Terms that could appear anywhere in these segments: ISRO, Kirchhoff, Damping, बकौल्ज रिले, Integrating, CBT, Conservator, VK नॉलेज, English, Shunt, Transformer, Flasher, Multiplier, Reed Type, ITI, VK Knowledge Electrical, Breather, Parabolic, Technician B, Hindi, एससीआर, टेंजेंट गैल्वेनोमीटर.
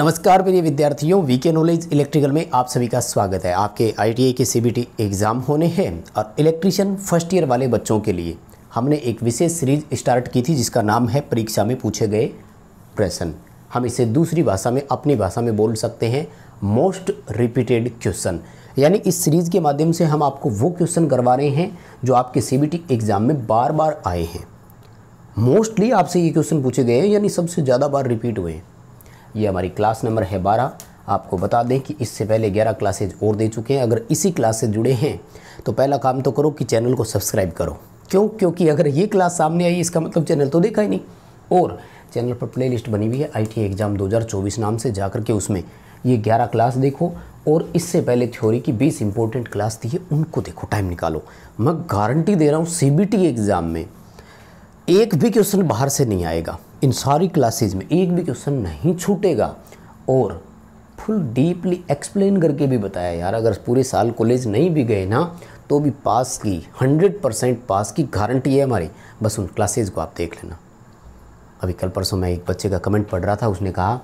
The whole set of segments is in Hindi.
नमस्कार मेरे विद्यार्थियों, वीके नॉलेज इलेक्ट्रिकल में आप सभी का स्वागत है। आपके आईटीआई के सीबीटी एग्ज़ाम होने हैं और इलेक्ट्रीशियन फर्स्ट ईयर वाले बच्चों के लिए हमने एक विशेष सीरीज स्टार्ट की थी जिसका नाम है परीक्षा में पूछे गए प्रश्न। हम इसे दूसरी भाषा में, अपनी भाषा में बोल सकते हैं मोस्ट रिपीटेड क्वेश्चन। यानी इस सीरीज़ के माध्यम से हम आपको वो क्वेश्चन करवा रहे हैं जो आपके सीबीटी एग्ज़ाम में बार बार आए हैं। मोस्टली आपसे ये क्वेश्चन पूछे गए हैं, यानी सबसे ज़्यादा बार रिपीट हुए हैं। ये हमारी क्लास नंबर है 12। आपको बता दें कि इससे पहले 11 क्लासेज और दे चुके हैं। अगर इसी क्लास से जुड़े हैं तो पहला काम तो करो कि चैनल को सब्सक्राइब करो। क्योंकि अगर ये क्लास सामने आई इसका मतलब चैनल तो देखा ही नहीं। और चैनल पर प्लेलिस्ट बनी हुई है आईटीआई एग्ज़ाम 2024 नाम से, जाकर के उसमें ये 11 क्लास देखो और इससे पहले थ्योरी की 20 इंपॉर्टेंट क्लास थी उनको देखो, टाइम निकालो। मैं गारंटी दे रहा हूँ सीबीटी एग्ज़ाम में एक भी क्वेश्चन बाहर से नहीं आएगा। इन सारी क्लासेज में एक भी क्वेश्चन नहीं छूटेगा और फुल डीपली एक्सप्लेन करके भी बताया। यार अगर पूरे साल कॉलेज नहीं भी गए ना तो भी पास की 100% पास की गारंटी है हमारी। बस उन क्लासेज को आप देख लेना। अभी कल परसों मैं एक बच्चे का कमेंट पढ़ रहा था, उसने कहा,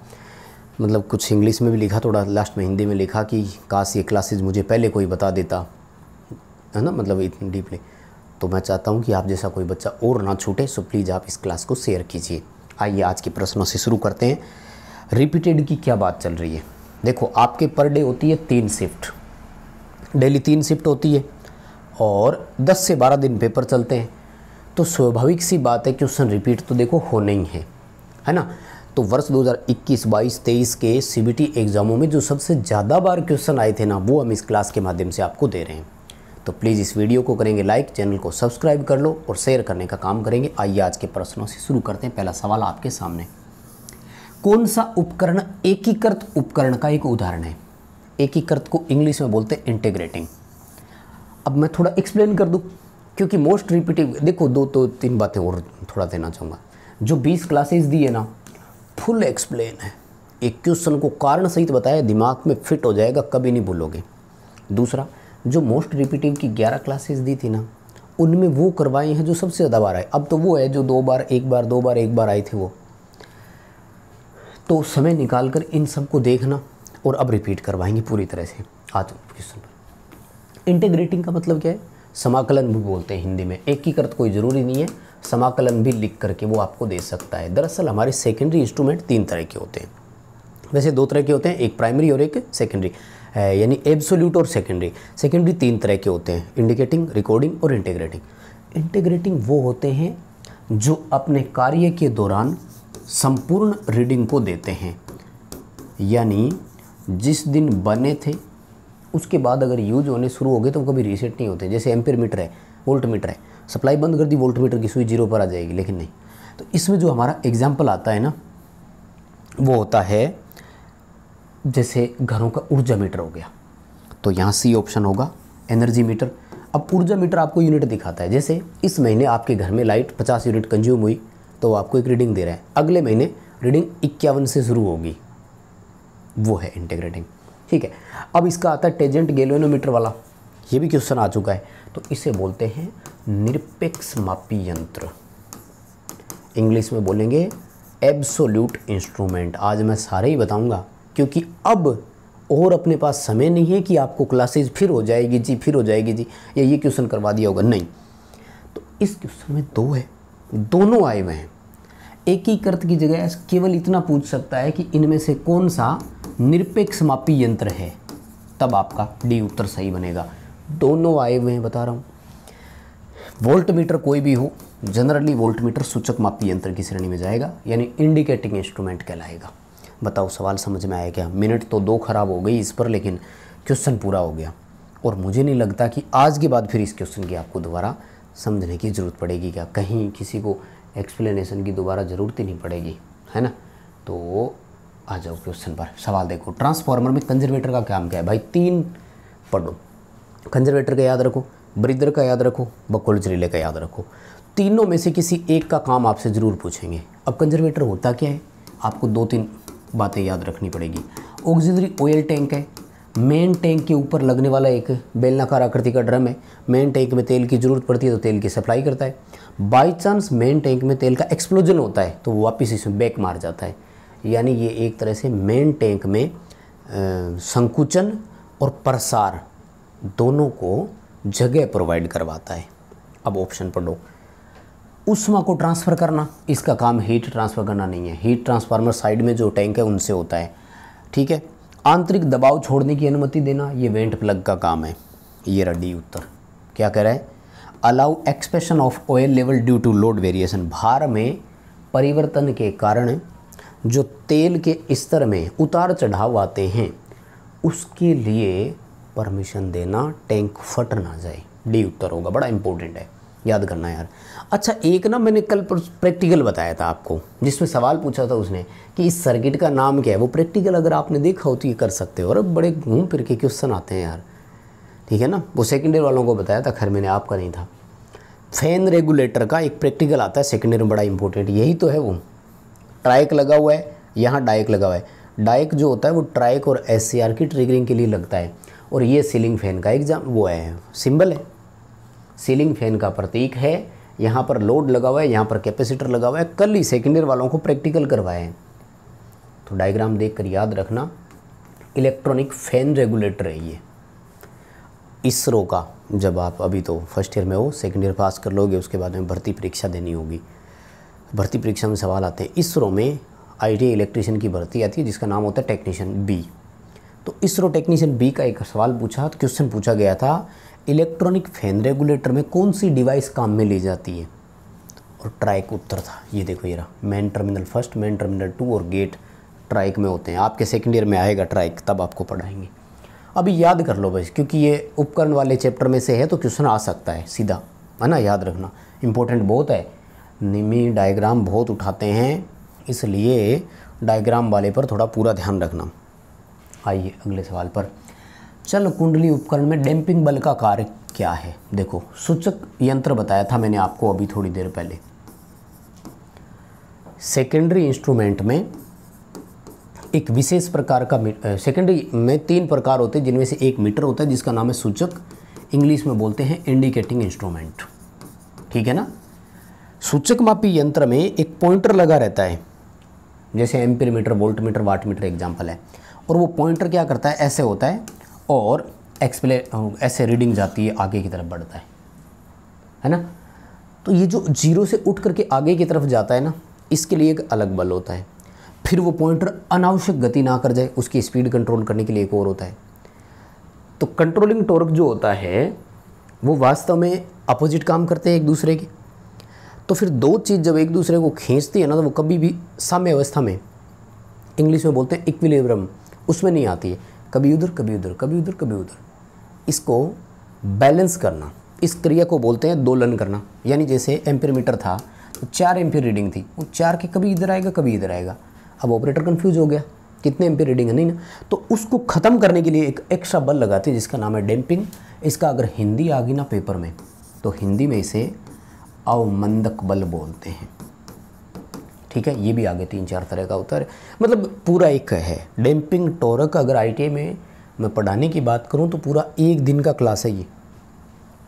मतलब कुछ इंग्लिश में भी लिखा, थोड़ा लास्ट में हिंदी में लिखा कि काश ये क्लासेज मुझे पहले कोई बता देता, है ना, मतलब इतनी डीपली। तो मैं चाहता हूँ कि आप जैसा कोई बच्चा और ना छूटे, सो प्लीज़ आप इस क्लास को शेयर कीजिए। आइए आज के प्रश्नों से शुरू करते हैं। रिपीटेड की क्या बात चल रही है? देखो, आपके पर डे होती है 3 शिफ्ट, डेली 3 शिफ्ट होती है और 10 से 12 दिन पेपर चलते हैं। तो स्वाभाविक सी बात है क्वेश्चन रिपीट तो देखो होने ही है ना। तो वर्ष 2021-22-23 के सीबीटी एग्ज़ामों में जो सबसे ज़्यादा बार क्वेश्चन आए थे ना, वो हम इस क्लास के माध्यम से आपको दे रहे हैं। तो प्लीज़ इस वीडियो को करेंगे लाइक, चैनल को सब्सक्राइब कर लो और शेयर करने का काम करेंगे। आइए आज के प्रश्नों से शुरू करते हैं। पहला सवाल आपके सामने, कौन सा उपकरण एकीकृत उपकरण का एक उदाहरण है? एकीकृत को इंग्लिश में बोलते हैं इंटीग्रेटिंग। अब मैं थोड़ा एक्सप्लेन कर दूं क्योंकि मोस्ट रिपीटिव। देखो 2-3 बातें और थोड़ा देना चाहूँगा। जो 20 क्लासेज दी है ना, फुल एक्सप्लेन है। एक क्वेश्चन को कारण सहित बताया, दिमाग में फिट हो जाएगा, कभी नहीं भूलोगे। दूसरा, जो मोस्ट रिपीटिव की 11 क्लासेस दी थी ना, उनमें वो करवाए हैं जो सबसे ज़्यादा बार आए। अब तो वो है जो दो बार आए थे वो। तो समय निकाल कर इन सबको देखना और अब रिपीट करवाएंगे पूरी तरह से। आज क्वेश्चन पर इंटीग्रेटिंग का मतलब क्या है? समाकलन भी बोलते हैं हिंदी में। एकीकृत कोई ज़रूरी नहीं है, समाकलन भी लिख करके वो आपको दे सकता है। दरअसल हमारे सेकेंडरी इंस्ट्रूमेंट 3 तरह के होते हैं। वैसे 2 तरह के होते हैं, एक प्राइमरी और एक सेकेंडरी, यानी एब्सोल्यूट और सेकेंडरी। सेकेंडरी 3 तरह के होते हैं, इंडिकेटिंग, रिकॉर्डिंग और इंटीग्रेटिंग। इंटीग्रेटिंग वो होते हैं जो अपने कार्य के दौरान संपूर्ण रीडिंग को देते हैं, यानी जिस दिन बने थे उसके बाद अगर यूज होने शुरू हो गए तो कभी रीसेट नहीं होते। जैसे एम्पीयर मीटर है, वोल्ट मीटर है, सप्लाई बंद कर दी, वोल्ट मीटर की सुई 0 पर आ जाएगी, लेकिन नहीं। तो इसमें जो हमारा एग्जाम्पल आता है ना, वो होता है जैसे घरों का ऊर्जा मीटर हो गया, तो यहाँ सी ऑप्शन होगा एनर्जी मीटर। अब ऊर्जा मीटर आपको यूनिट दिखाता है। जैसे इस महीने आपके घर में लाइट 50 यूनिट कंज्यूम हुई तो वो आपको एक रीडिंग दे रहा है। अगले महीने रीडिंग 51 से शुरू होगी, वो है इंटीग्रेटिंग। ठीक है, अब इसका आता है टेंजेंट गैल्वेनोमीटर वाला। ये भी क्वेश्चन आ चुका है। तो इसे बोलते हैं निरपेक्ष मापी यंत्र, इंग्लिश में बोलेंगे एब्सोल्यूट इंस्ट्रूमेंट। आज मैं सारे ही बताऊँगा क्योंकि अब और अपने पास समय नहीं है कि आपको क्लासेज फिर हो जाएगी जी या ये क्वेश्चन करवा दिया होगा, नहीं। तो इस क्वेश्चन में 2 है, दोनों आए हुए हैं। एकीकृत की जगह केवल इतना पूछ सकता है कि इनमें से कौन सा निरपेक्ष मापी यंत्र है, तब आपका डी उत्तर सही बनेगा। दोनों आए हुए हैं, बता रहा हूँ। वोल्ट मीटर कोई भी हो, जनरली वोल्ट मीटर सूचक मापी यंत्र की श्रेणी में जाएगा, यानी इंडिकेटिंग इंस्ट्रूमेंट कहलाएगा। बताओ सवाल समझ में आया क्या? मिनट तो 2 खराब हो गई इस पर, लेकिन क्वेश्चन पूरा हो गया। और मुझे नहीं लगता कि आज के बाद फिर इस क्वेश्चन की आपको दोबारा समझने की ज़रूरत पड़ेगी। क्या कहीं किसी को एक्सप्लेनेशन की दोबारा ज़रूरत ही नहीं पड़ेगी, है ना। तो आ जाओ क्वेश्चन पर। सवाल देखो, ट्रांसफार्मर में कंजर्वेटर का काम क्या है? भाई 3 पढ़ो, कंजर्वेटर का याद रखो, ब्रीदर का याद रखो, बकौल्ज रिले का याद रखो। तीनों में से किसी एक का काम आपसे ज़रूर पूछेंगे। अब कंजर्वेटर होता क्या है, आपको 2-3 बातें याद रखनी पड़ेगी। ऑक्सिलरी ऑयल टैंक है, मेन टैंक के ऊपर लगने वाला एक बेलनाकार आकृति का ड्रम है। मेन टैंक में तेल की ज़रूरत पड़ती है तो तेल की सप्लाई करता है। बाई चांस मेन टैंक में तेल का एक्सप्लोजन होता है तो वो वापस इसमें बैक मार जाता है। यानी ये एक तरह से मेन टैंक में संकुचन और प्रसार दोनों को जगह प्रोवाइड करवाता है। अब ऑप्शन पर दो, ऊष्मा को ट्रांसफ़र करना, इसका काम हीट ट्रांसफ़र करना नहीं है, हीट ट्रांसफार्मर साइड में जो टैंक है उनसे होता है, ठीक है। आंतरिक दबाव छोड़ने की अनुमति देना, ये वेंट प्लग का काम है। ये रहा डी उत्तर। क्या कह रहा है, allow expression of oil level due to load variation, भार में परिवर्तन के कारण जो तेल के स्तर में उतार चढ़ाव आते हैं उसके लिए परमिशन देना, टैंक फट ना जाए। डी उत्तर होगा, बड़ा इंपॉर्टेंट है, याद करना यार। अच्छा एक ना मैंने कल प्रैक्टिकल बताया था आपको, जिसमें सवाल पूछा था उसने कि इस सर्किट का नाम क्या है, वो प्रैक्टिकल अगर आपने देखा हो तो ये कर सकते हो। और बड़े घूम फिर के क्वेश्चन आते हैं यार, ठीक है ना। वो सेकेंड ईयर वालों को बताया था, खैर मैंने आपका नहीं था। फैन रेगुलेटर का एक प्रैक्टिकल आता है सेकेंड ईयर में, बड़ा इंपॉर्टेंट, यही तो है वो। ट्राइक लगा हुआ है, यहाँ डाइक लगा हुआ है। डाइक जो होता है वो ट्राइक और एससीआर की ट्रिगरिंग के लिए लगता है। और ये सीलिंग फैन का एग्जाम वो है, सिंबल है, सीलिंग फैन का प्रतीक है। यहाँ पर लोड लगा हुआ है, यहाँ पर कैपेसिटर लगा हुआ है। कल ही सेकेंड ईयर वालों को प्रैक्टिकल करवाए हैं, तो डायग्राम देखकर याद रखना। इलेक्ट्रॉनिक फैन रेगुलेटर है ये, इसरो का। जब आप अभी तो फर्स्ट ईयर में हो, सेकेंड ईयर पास कर लोगे, उसके बाद में भर्ती परीक्षा देनी होगी। भर्ती परीक्षा में सवाल आते हैं। इसरो में ITI इलेक्ट्रीशियन की भर्ती आती है जिसका नाम होता है टेक्नीशियन बी। तो इसरो टेक्नीशियन बी का एक सवाल पूछा, क्वेश्चन पूछा गया था, इलेक्ट्रॉनिक फैन रेगुलेटर में कौन सी डिवाइस काम में ली जाती है, और ट्राइक उत्तर था। ये देखो ये रहा, main terminal first, main terminal two और गेट ट्राइक में होते हैं। आपके सेकेंड ईयर में आएगा ट्राइक, तब आपको पढ़ाएंगे। अभी याद कर लो बस, क्योंकि ये उपकरण वाले चैप्टर में से है तो क्वेश्चन आ सकता है सीधा, है ना, याद रखना। इंपॉर्टेंट बहुत है, निमी डायग्राम बहुत उठाते हैं, इसलिए डायग्राम वाले पर थोड़ा पूरा ध्यान रखना। आइए अगले सवाल पर। चल कुंडली उपकरण में डैम्पिंग बल का कार्य क्या है। देखो सूचक यंत्र बताया था मैंने आपको अभी थोड़ी देर पहले। सेकेंडरी इंस्ट्रूमेंट में एक विशेष प्रकार का, सेकेंडरी में तीन प्रकार होते हैं जिनमें से एक मीटर होता है जिसका नाम है सूचक, इंग्लिश में बोलते हैं इंडिकेटिंग इंस्ट्रूमेंट, ठीक है ना। सूचक मापी यंत्र में एक पॉइंटर लगा रहता है, जैसे ampere meter, volt meter, watt meter example है। और वो पॉइंटर क्या करता है, ऐसे होता है और एक्सप्लेन, ऐसे रीडिंग जाती है, आगे की तरफ बढ़ता है ना। तो ये जो जीरो से उठ करके आगे की तरफ जाता है ना, इसके लिए एक अलग बल होता है। फिर वो पॉइंटर अनावश्यक गति ना कर जाए, उसकी स्पीड कंट्रोल करने के लिए एक और होता है। तो कंट्रोलिंग टॉर्क जो होता है वो वास्तव में अपोजिट काम करते हैं एक दूसरे के। तो फिर दो चीज़ जब एक दूसरे को खींचती है ना, तो वो कभी भी साम्य अवस्था में, इंग्लिश में बोलते हैं इक्विलिब्रियम, उसमें नहीं आती है। कभी उधर कभी उधर, कभी उधर कभी उधर, इसको बैलेंस करना, इस क्रिया को बोलते हैं दोलन करना। यानी जैसे एम्पीयर मीटर था तो 4 एम्पीयर रीडिंग थी, वो 4 के कभी इधर आएगा कभी इधर आएगा। अब ऑपरेटर कंफ्यूज हो गया कितने एम्पीयर रीडिंग है, नहीं ना। तो उसको ख़त्म करने के लिए एक एक्स्ट्रा बल लगाते हैं जिसका नाम है डैम्पिंग। इसका अगर हिंदी आ गई ना पेपर में, तो हिंदी में इसे अवमंदक बल बोलते हैं, ठीक है। ये भी आगे 3-4 तरह का होता है, मतलब पूरा एक है डैम्पिंग टॉर्क। अगर ITI में मैं पढ़ाने की बात करूं तो पूरा एक दिन का क्लास है ये।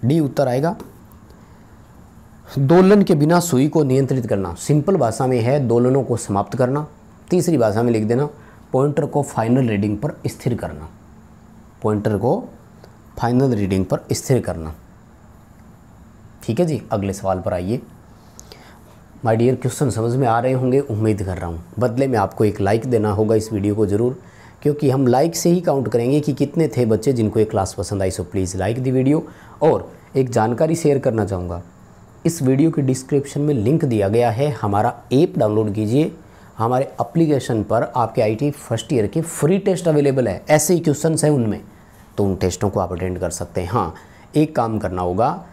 डी उत्तर आएगा। दोलन के बिना सुई को नियंत्रित करना, सिंपल भाषा में है दोलनों को समाप्त करना। तीसरी भाषा में लिख देना, पॉइंटर को फाइनल रीडिंग पर स्थिर करना, पॉइंटर को फाइनल रीडिंग पर स्थिर करना, ठीक है जी। अगले सवाल पर आइए। माय डियर, क्वेश्चन समझ में आ रहे होंगे उम्मीद कर रहा हूँ। बदले में आपको एक लाइक देना होगा इस वीडियो को ज़रूर, क्योंकि हम लाइक से ही काउंट करेंगे कि कितने थे बच्चे जिनको ये क्लास पसंद आई। So please like the video. और एक जानकारी शेयर करना चाहूँगा, इस वीडियो के डिस्क्रिप्शन में लिंक दिया गया है, हमारा ऐप डाउनलोड कीजिए। हमारे एप्लीकेशन पर आपके ITI फर्स्ट ईयर के फ्री टेस्ट अवेलेबल है, ऐसे ही क्वेश्चन हैं उनमें, तो उन टेस्टों को आप अटेंड कर सकते हैं। हाँ, एक काम करना होगा,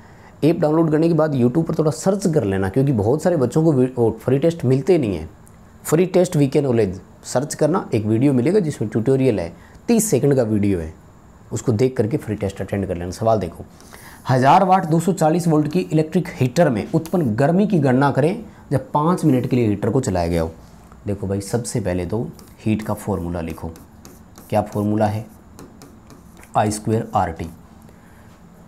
ऐप डाउनलोड करने के बाद YouTube पर थोड़ा सर्च कर लेना, क्योंकि बहुत सारे बच्चों को फ्री टेस्ट मिलते नहीं है। Free test VK नॉलेज search करना, एक वीडियो मिलेगा जिसमें ट्यूटोरियल है, 30 सेकंड का वीडियो है, उसको देख करके फ्री टेस्ट अटेंड कर लेना। सवाल देखो, 1000 वाट 240 वोल्ट की इलेक्ट्रिक हीटर में उत्पन्न गर्मी की गणना करें जब 5 मिनट के लिए हीटर को चलाया गया हो। देखो भाई, सबसे पहले तो हीट का फॉर्मूला लिखो। क्या फॉर्मूला है, I²RT,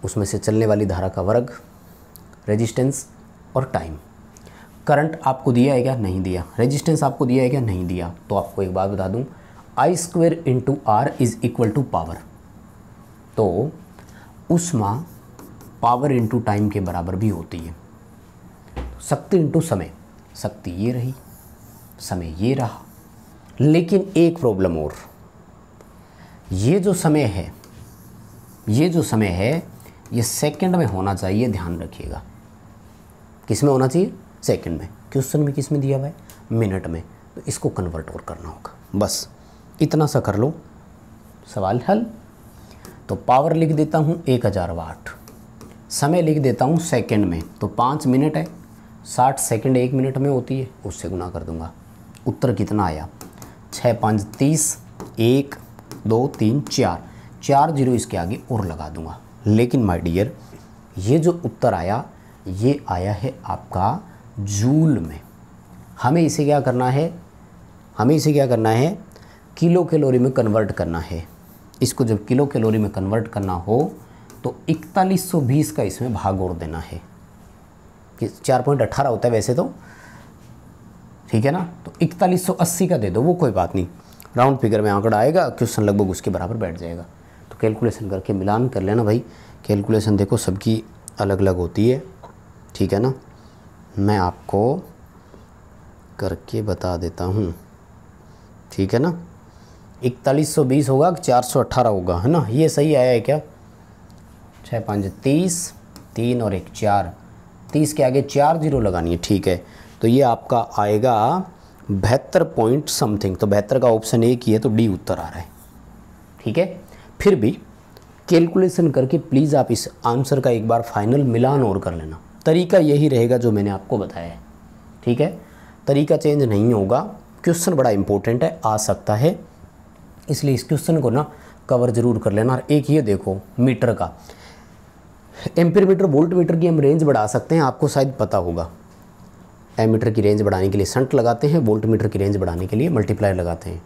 उसमें से चलने वाली धारा का वर्ग, रेजिस्टेंस और टाइम। करंट आपको दिया है क्या, नहीं दिया। रेजिस्टेंस आपको दिया है क्या, नहीं दिया। तो आपको एक बात बता दूं, I square into R is equal to power, तो उष्मा पावर इंटू टाइम के बराबर भी होती है। शक्ति इंटू समय, शक्ति ये रही, समय ये रहा। लेकिन एक प्रॉब्लम और, ये जो समय है, ये जो समय है, ये सेकंड में होना चाहिए, ध्यान रखिएगा। किस में होना चाहिए, सेकंड में। क्वेश्चन में किस में दिया हुआ है, मिनट में। तो इसको कन्वर्ट और करना होगा, बस इतना सा कर लो, सवाल हल। तो पावर लिख देता हूँ 1000 वाट, समय लिख देता हूँ सेकंड में, तो 5 मिनट है, 60 सेकंड 1 मिनट में होती है, उससे गुना कर दूंगा। उत्तर कितना आया, 6×5 30, 1 2 3 4, 4 जीरो इसके आगे और लगा दूंगा। लेकिन माय डियर, ये जो उत्तर आया, ये आया है आपका जूल में। हमें इसे क्या करना है, हमें इसे क्या करना है, किलो कैलोरी में कन्वर्ट करना है। इसको जब किलो कैलोरी में कन्वर्ट करना हो तो 4120 का इसमें भाग और देना है, कि 4.18 होता है वैसे तो, ठीक है ना। तो 4180 का दे दो, वो कोई बात नहीं, राउंड फिगर में आंकड़ा आएगा, क्वेश्चन लगभग उसके बराबर बैठ जाएगा। तो कैलकुलेशन करके मिलान कर लेना भाई, कैलकुलेशन देखो सबकी अलग अलग होती है, ठीक है ना। मैं आपको करके बता देता हूँ, ठीक है ना। 4120 होगा, 418 होगा, है ना। ये सही आया है क्या, 6×5 30, 3 और 1 4, 30 के आगे 4 जीरो लगानी है, ठीक है। तो ये आपका आएगा 72 पॉइंट समथिंग, तो 72 का ऑप्शन ए की है, तो डी उत्तर आ रहा है, ठीक है। फिर भी कैलकुलेशन करके प्लीज़ आप इस आंसर का एक बार फाइनल मिलान और कर लेना। तरीका यही रहेगा जो मैंने आपको बताया है, ठीक है, तरीका चेंज नहीं होगा। क्वेश्चन बड़ा इंपॉर्टेंट है, आ सकता है, इसलिए इस क्वेश्चन को ना कवर ज़रूर कर लेना। और एक ये देखो मीटर का, एम्पीयर मीटर वोल्ट मीटर की हम रेंज बढ़ा सकते हैं, आपको शायद पता होगा। एमीटर की रेंज बढ़ाने के लिए शंट लगाते हैं, वोल्ट मीटर की रेंज बढ़ाने के लिए मल्टीप्लायर लगाते हैं।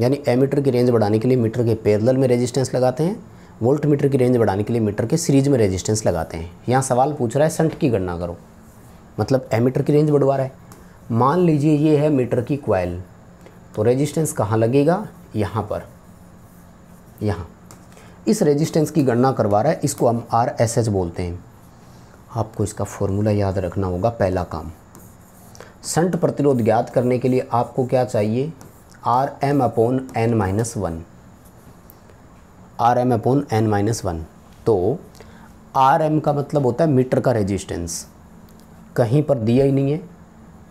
यानी एमीटर की रेंज बढ़ाने के लिए मीटर के पैरेलल में रेजिस्टेंस लगाते हैं, वोल्ट मीटर की रेंज बढ़ाने के लिए मीटर के सीरीज में रेजिस्टेंस लगाते हैं। यहाँ सवाल पूछ रहा है शंट की गणना करो, मतलब एमीटर की रेंज बढ़वा रहा है। मान लीजिए ये है मीटर की कॉइल, तो रेजिस्टेंस कहाँ लगेगा, यहाँ पर, यहाँ। इस रेजिस्टेंस की गणना करवा रहा है, इसको हम RSH बोलते हैं। आपको इसका फॉर्मूला याद रखना होगा। पहला काम, शंट प्रतिरोध ज्ञात करने के लिए आपको क्या चाहिए, RM/n-1, RM/n-1। तो RM का मतलब होता है मीटर का रेजिस्टेंस, कहीं पर दिया ही नहीं है,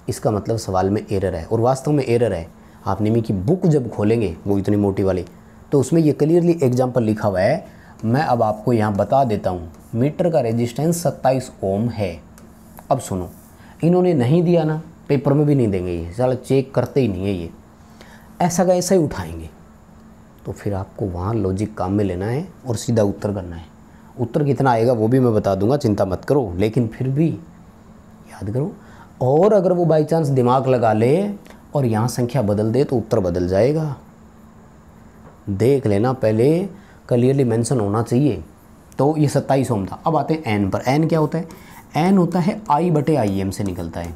इसका मतलब सवाल में एरर है, और वास्तव में एरर है। आप नेमी की बुक जब खोलेंगे, वो इतनी मोटी वाली, तो उसमें ये क्लियरली एग्जाम्पल लिखा हुआ है। मैं अब आपको यहाँ बता देता हूँ, मीटर का रेजिस्टेंस 27 ओम है। अब सुनो, इन्होंने नहीं दिया ना, पेपर में भी नहीं देंगे, ये साला चेक करते ही नहीं है, ये ऐसा का ऐसा ही उठाएंगे। तो फिर आपको वहाँ लॉजिक काम में लेना है और सीधा उत्तर करना है। उत्तर कितना आएगा वो भी मैं बता दूंगा, चिंता मत करो, लेकिन फिर भी याद करो। और अगर वो बाई चांस दिमाग लगा ले और यहाँ संख्या बदल दे तो उत्तर बदल जाएगा, देख लेना, पहले क्लियरली मेंशन होना चाहिए। तो ये 27 ओम था। अब आते हैं एन पर। एन क्या होता है, एन होता है I/Im से निकलता है,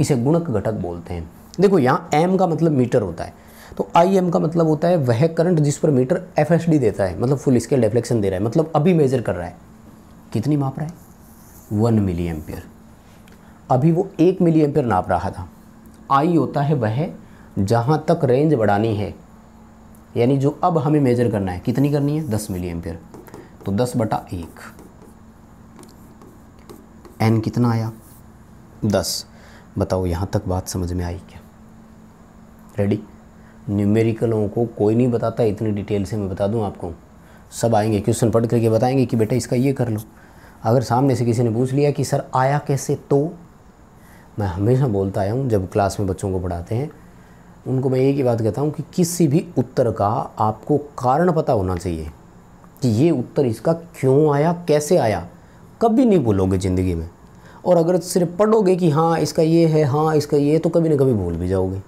इसे गुणक घटक बोलते हैं। देखो यहाँ एम का मतलब मीटर होता है, तो IM का मतलब होता है वह करंट जिस पर मीटर FSD देता है, मतलब फुल स्केल डिफ्लेक्शन दे रहा है, मतलब अभी मेजर कर रहा है। कितनी माप रहा है, 1 मिली एम्पियर, अभी वो 1 मिली एम्पियर नाप रहा था। I होता है वह जहाँ तक रेंज बढ़ानी है, यानी जो अब हमें मेजर करना है, कितनी करनी है, 10 मिली एम्पियर, तो 10/1। एन कितना आया, 10। बताओ यहाँ तक बात समझ में आई क्या, रेडी। न्यूमेरिकलों को कोई नहीं बताता इतनी डिटेल से, मैं बता दूं आपको। सब आएंगे क्वेश्चन पढ़ करके बताएंगे कि बेटा इसका ये कर लो। अगर सामने से किसी ने पूछ लिया कि सर आया कैसे, तो मैं हमेशा बोलता आया हूँ, जब क्लास में बच्चों को पढ़ाते हैं उनको मैं एक ही बात कहता हूँ कि किसी भी उत्तर का आपको कारण पता होना चाहिए कि ये उत्तर इसका क्यों आया, कैसे आया, कभी नहीं भूलोगे ज़िंदगी में। और अगर सिर्फ पढ़ोगे कि हाँ इसका ये है, हाँ इसका ये, तो कभी ना कभी भूल भी जाओगे।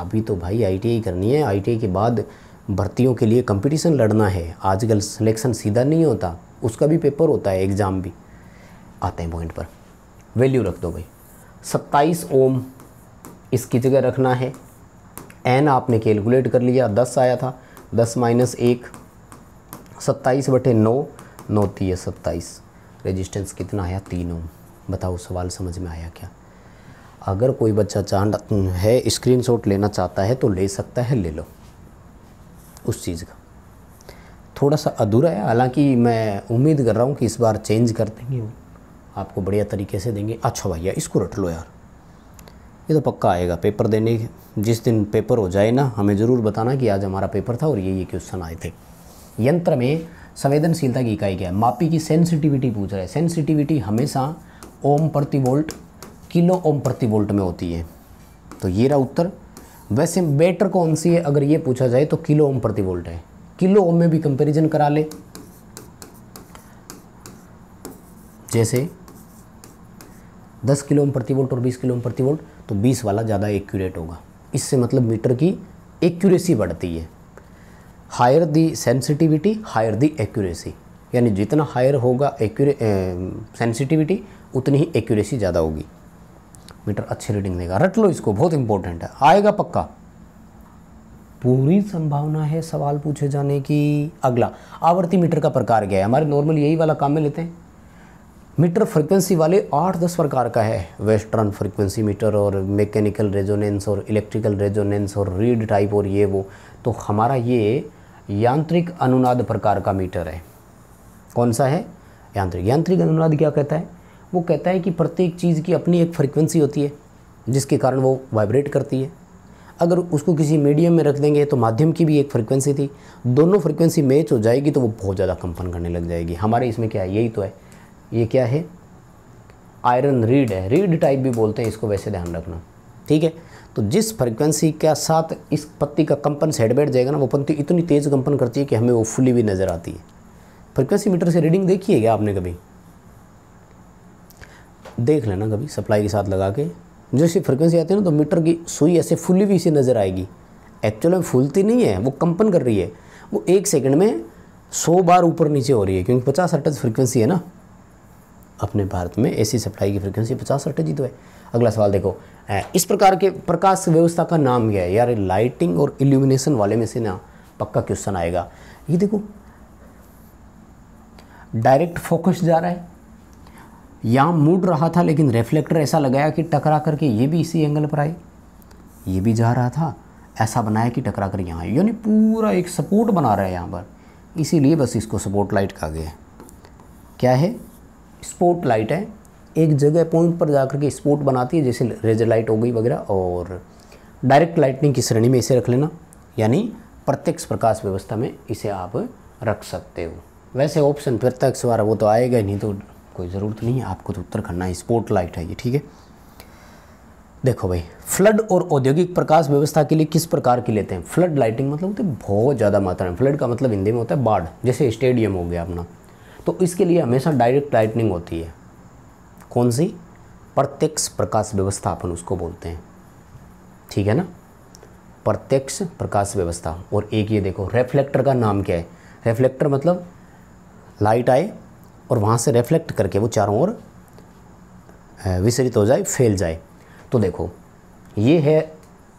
अभी तो भाई ITI करनी है, ITI के बाद भर्तियों के लिए कंपटीशन लड़ना है। आजकल सिलेक्शन सीधा नहीं होता, उसका भी पेपर होता है, एग्ज़ाम भी। आते हैं पॉइंट पर। वैल्यू रख दो भाई 27 ओम इसकी जगह रखना है। एन आपने कैलकुलेट कर लिया, 10 आया था, 10 माइनस 1 27/9, 9 × 3 है 27। रेजिस्टेंस कितना आया 3 ओम। बताओ सवाल समझ में आया क्या? अगर कोई बच्चा चाहता है स्क्रीनशॉट लेना चाहता है तो ले सकता है, ले लो उस चीज़ का। थोड़ा सा अधूरा है, हालांकि मैं उम्मीद कर रहा हूँ कि इस बार चेंज कर देंगे, वो आपको बढ़िया तरीके से देंगे। अच्छा भैया इसको रट लो यार, ये तो पक्का आएगा पेपर देने के। जिस दिन पेपर हो जाए ना हमें ज़रूर बताना कि आज हमारा पेपर था और ये क्वेश्चन आए थे। यंत्र में संवेदनशीलता की इकाई क्या है? मापी की सेंसिटिविटी पूछ रहा है। सेंसिटिविटी हमेशा ओम प्रति वोल्ट, किलो ओम प्रति वोल्ट में होती है, तो ये रहा उत्तर। वैसे बेटर कौन सी है अगर ये पूछा जाए तो किलो ओम प्रति वोल्ट है। किलो ओम में भी कंपैरिजन करा ले, जैसे 10 किलो ओम प्रति वोल्ट और 20 किलो ओम प्रति वोल्ट, तो 20 वाला ज़्यादा एक्यूरेट होगा। इससे मतलब मीटर की एक्यूरेसी बढ़ती है। Higher the sensitivity higher the accuracy, यानी जितना हायर होगा सेंसिटिविटी उतनी ही एक्यूरेसी ज़्यादा होगी, मीटर अच्छी रीडिंग देगा। रट लो इसको, बहुत इंपॉर्टेंट है, आएगा पक्का, पूरी संभावना है सवाल पूछे जाने की। अगला, आवर्ती मीटर का प्रकार क्या है? हमारे नॉर्मल यही वाला काम में लेते हैं। मीटर फ्रीक्वेंसी वाले 8-10 प्रकार का है, वेस्टर्न फ्रीक्वेंसी मीटर और मैकेनिकल रेजोनेंस और इलेक्ट्रिकल रेजोनेंस और रीड टाइप और ये वो। तो हमारा ये यांत्रिक अनुनाद प्रकार का मीटर है। कौन सा है? यांत्रिक। यांत्रिक अनुनाद क्या कहता है? वो कहता है कि प्रत्येक चीज़ की अपनी एक फ्रीक्वेंसी होती है जिसके कारण वो वाइब्रेट करती है। अगर उसको किसी मीडियम में रख देंगे तो माध्यम की भी एक फ्रीक्वेंसी थी, दोनों फ्रीक्वेंसी मैच हो जाएगी तो वो बहुत ज़्यादा कंपन करने लग जाएगी। हमारे इसमें क्या है? यही तो है। ये क्या है? आयरन रीड है, रीड टाइप भी बोलते हैं इसको, वैसे ध्यान रखना ठीक है। तो जिस फ्रीक्वेंसी के साथ इस पत्ती का कंपन सेट बैठ जाएगा ना, वो पत्ती इतनी तेज़ कंपन करती है कि हमें वो फुली भी नज़र आती है। फ्रीक्वेंसी मीटर से रीडिंग देखी है क्या आपने? कभी देख लेना, कभी सप्लाई के साथ लगा के जैसे फ्रीक्वेंसी आती है ना, तो मीटर की सुई ऐसे फुली भी इसे नज़र आएगी। एक्चुअल में फूलती नहीं है, वो कंपन कर रही है। वो एक सेकंड में 100 बार ऊपर नीचे हो रही है, क्योंकि 50 हर्ट्ज़ फ्रीक्वेंसी है ना अपने भारत में। ऐसी सप्लाई की फ्रीक्वेंसी 50 हर्ट्ज़ ही तो है। अगला सवाल देखो, इस प्रकार के प्रकाश व्यवस्था का नाम क्या है? यार लाइटिंग और इल्यूमिनेशन वाले में से ना पक्का क्वेश्चन आएगा। ये देखो डायरेक्ट फोकस जा रहा है, यहाँ मुड़ रहा था लेकिन रिफ्लेक्टर ऐसा लगाया कि टकरा करके ये भी इसी एंगल पर आई, ये भी जा रहा था ऐसा बनाया कि टकरा कर यहाँ आई, यानी पूरा एक सपोर्ट बना रहा है यहाँ पर, इसीलिए बस इसको सपोर्ट लाइट कहा गया है। क्या है? स्पॉट लाइट है, एक जगह पॉइंट पर जा करके स्पॉट बनाती है, जैसे रेजर लाइट हो गई वगैरह। और डायरेक्ट लाइटनिंग की श्रेणी में इसे रख लेना, यानी प्रत्यक्ष प्रकाश व्यवस्था में इसे आप रख सकते हो। वैसे ऑप्शन प्रत्यक्ष वाला वो तो आएगा ही नहीं, तो कोई ज़रूरत नहीं है, आपको तो उत्तर करना है। स्पॉट लाइट है ये, ठीक है। देखो भाई, फ्लड और औद्योगिक प्रकाश व्यवस्था के लिए किस प्रकार की लेते हैं? फ्लड लाइटिंग मतलब होती है बहुत ज़्यादा मात्रा में, फ्लड का मतलब हिंदी में होता है बाढ़, जैसे स्टेडियम हो गया अपना, तो इसके लिए हमेशा डायरेक्ट लाइटनिंग होती है। कौन सी? प्रत्यक्ष प्रकाश व्यवस्था अपन उसको बोलते हैं, ठीक है ना, प्रत्यक्ष प्रकाश व्यवस्था। और एक ये देखो, रिफ्लेक्टर का नाम क्या है? रिफ्लेक्टर मतलब लाइट आए और वहाँ से रिफ्लेक्ट करके वो चारों ओर विसरित हो जाए, फैल जाए। तो देखो ये है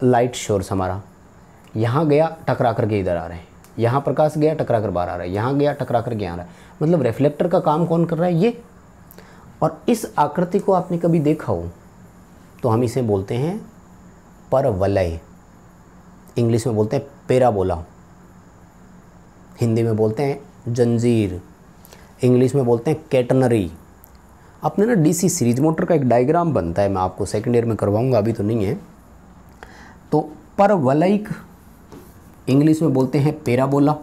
लाइट सोर्स हमारा, यहाँ गया टकरा करके इधर आ रहे हैं, यहाँ प्रकाश गया टकरा कर बाहर आ रहा है, यहाँ गया टकरा करके यहाँ आ रहा है, मतलब रिफ्लेक्टर का काम कौन कर रहा है? ये। और इस आकृति को आपने कभी देखा हो तो हम इसे बोलते हैं परवलय, इंग्लिश में बोलते हैं पैराबोला, हिंदी में बोलते हैं जंजीर, इंग्लिश में बोलते हैं कैटनरी। अपने ना डीसी सीरीज मोटर का एक डायग्राम बनता है, मैं आपको सेकेंड ईयर में करवाऊंगा, अभी तो नहीं है। तो परवलयिक इंग्लिश में बोलते हैं पैराबोला,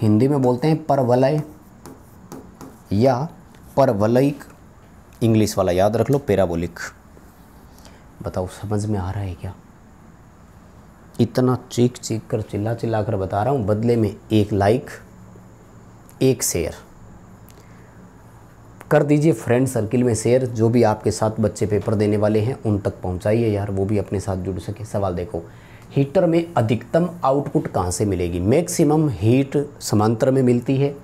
हिंदी में बोलते हैं परवलय या परवलयिक, इंग्लिश वाला याद रख लो पैराबोलिक। बताओ समझ में आ रहा है क्या? इतना चीख चीख कर चिल्ला चिल्ला कर बता रहा हूँ, बदले में एक लाइक 1 शेयर कर दीजिए, फ्रेंड सर्किल में शेयर, जो भी आपके साथ बच्चे पेपर देने वाले हैं उन तक पहुँचाइए यार, वो भी अपने साथ जुड़ सके। सवाल देखो, हीटर में अधिकतम आउटपुट कहाँ से मिलेगी? मैक्सिमम हीट समांतर में मिलती है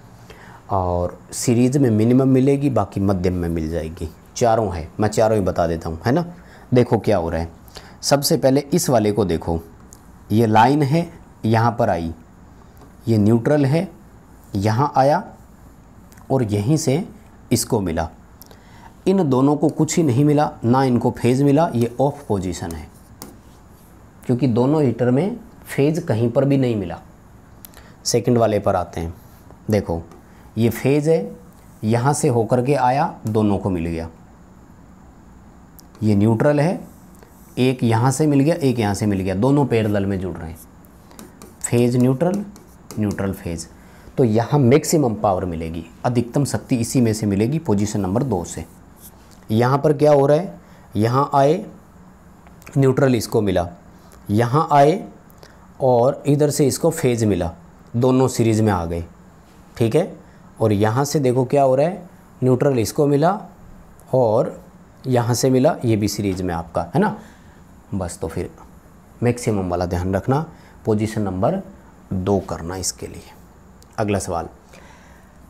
और सीरीज में मिनिमम मिलेगी, बाकी मध्यम में मिल जाएगी। चारों है, मैं चारों ही बता देता हूँ, है ना। देखो क्या हो रहा है। सबसे पहले इस वाले को देखो, ये लाइन है यहाँ पर आई, ये न्यूट्रल है यहाँ आया, और यहीं से इसको मिला। इन दोनों को कुछ ही नहीं मिला, ना इनको फेज़ मिला, ये ऑफ पोजीशन है, क्योंकि दोनों हीटर में फेज़ कहीं पर भी नहीं मिला। सेकंड वाले पर आते हैं, देखो ये फेज़ है, यहाँ से होकर के आया, दोनों को मिल गया। ये न्यूट्रल है, एक यहाँ से मिल गया, एक यहाँ से मिल गया, दोनों पैरेलल में जुड़ रहे हैं। Phase neutral, neutral phase. तो यहाँ मैक्सिमम पावर मिलेगी, अधिकतम शक्ति इसी में से मिलेगी, पोजीशन नंबर 2 से। यहाँ पर क्या हो रहा है, यहाँ आए, न्यूट्रल इसको मिला, यहाँ आए और इधर से इसको फेज़ मिला, दोनों सीरीज़ में आ गए, ठीक है। और यहाँ से देखो क्या हो रहा है, न्यूट्रल इसको मिला और यहाँ से मिला, ये भी सीरीज़ में आपका, है ना। बस, तो फिर मैक्सिमम वाला ध्यान रखना, पोजीशन नंबर 2 करना इसके लिए। अगला सवाल,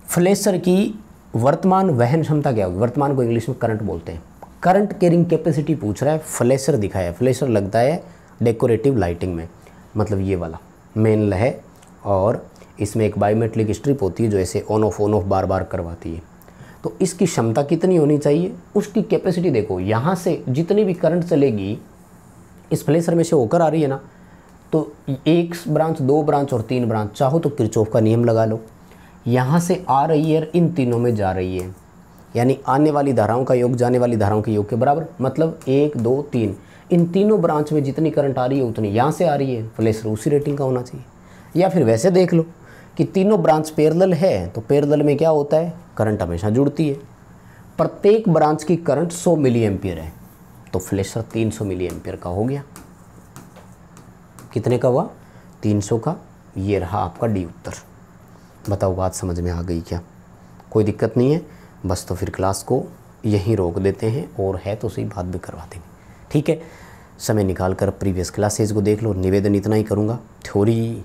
फ्लेशर की वर्तमान वहन क्षमता क्या होगी? वर्तमान को इंग्लिश में करंट बोलते हैं। करंट कैरिंग कैपेसिटी पूछ रहा है, फ्लेशर दिखाया है। फ्लेशर लगता है डेकोरेटिव लाइटिंग में, मतलब ये वाला मेन है, और इसमें एक बायोमेट्रिक स्ट्रिप होती है जो ऐसे ऑन ऑफ बार बार करवाती है। तो इसकी क्षमता कितनी होनी चाहिए, उसकी कैपेसिटी देखो। यहाँ से जितनी भी करंट चलेगी इस फ्लेशर में से होकर आ रही है ना, तो 1 ब्रांच 2 ब्रांच और 3 ब्रांच, चाहो तो किरचॉफ का नियम लगा लो, यहाँ से आ रही है और इन तीनों में जा रही है, यानी आने वाली धाराओं का योग जाने वाली धाराओं के योग के बराबर, मतलब 1 2 3, इन तीनों ब्रांच में जितनी करंट आ रही है उतनी यहाँ से आ रही है, फ्लेशर उसी रेटिंग का होना चाहिए। या फिर वैसे देख लो कि तीनों ब्रांच पैरेलल है, तो पैरेलल में क्या होता है, करंट हमेशा जुड़ती है। प्रत्येक ब्रांच की करंट 100 मिली एम्पियर है, तो फ्लेशर 300 मिली एम्पियर का हो गया। कितने का हुआ, 300 का। ये रहा आपका डी उत्तर। बताओ बात समझ में आ गई क्या? कोई दिक्कत नहीं है। बस तो फिर क्लास को यहीं रोक देते हैं, और है तो सही बात भी करवा देंगे, ठीक है। समय निकाल कर प्रीवियस क्लासेज को देख लो। निवेदन इतना ही करूँगा, थ्योरी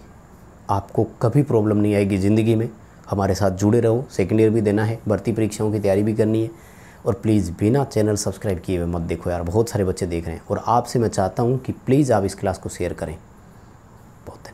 आपको कभी प्रॉब्लम नहीं आएगी ज़िंदगी में। हमारे साथ जुड़े रहो, सेकेंड ईयर भी देना है, भर्ती परीक्षाओं की तैयारी भी करनी है। और प्लीज़ बिना चैनल सब्सक्राइब किए हुए मत देखो यार, बहुत सारे बच्चे देख रहे हैं। और आपसे मैं चाहता हूँ कि प्लीज़ आप इस क्लास को शेयर करें। बहुत